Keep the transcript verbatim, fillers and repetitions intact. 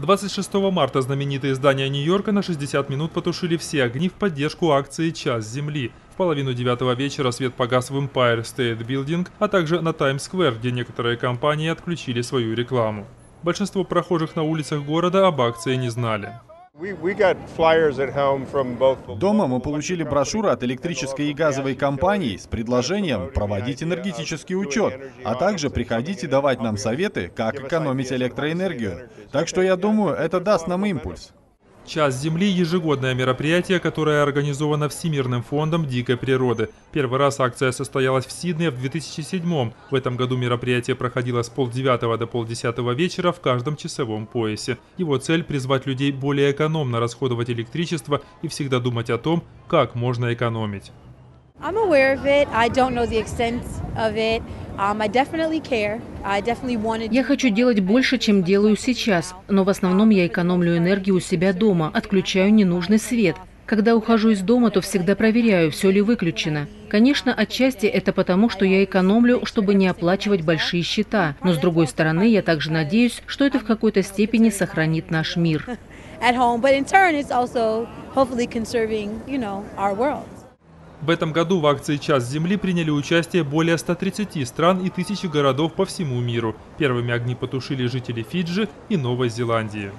двадцать шестого марта знаменитые здания Нью-Йорка на шестьдесят минут потушили все огни в поддержку акции «Час Земли». В половину девятого вечера свет погас в Empire State Building, а также на Таймс-сквер, где некоторые компании отключили свою рекламу. Большинство прохожих на улицах города об акции не знали. Дома мы получили брошюры от электрической и газовой компании с предложением проводить энергетический учет, а также приходите давать нам советы, как экономить электроэнергию. Так что я думаю, это даст нам импульс. «Час Земли» — ежегодное мероприятие, которое организовано Всемирным фондом дикой природы. Первый раз акция состоялась в Сиднее в две тысячи седьмом. В этом году мероприятие проходило с полдевятого до полдесятого вечера в каждом часовом поясе. Его цель — призвать людей более экономно расходовать электричество и всегда думать о том, как можно экономить. Я хочу делать больше, чем делаю сейчас, но в основном я экономлю энергию у себя дома, отключаю ненужный свет. Когда ухожу из дома, то всегда проверяю, все ли выключено. Конечно, отчасти это потому, что я экономлю, чтобы не оплачивать большие счета, но с другой стороны, я также надеюсь, что это в какой-то степени сохранит наш мир. В этом году в акции «Час Земли» приняли участие более ста тридцати стран и тысячи городов по всему миру. Первыми огни потушили жители Фиджи и Новой Зеландии.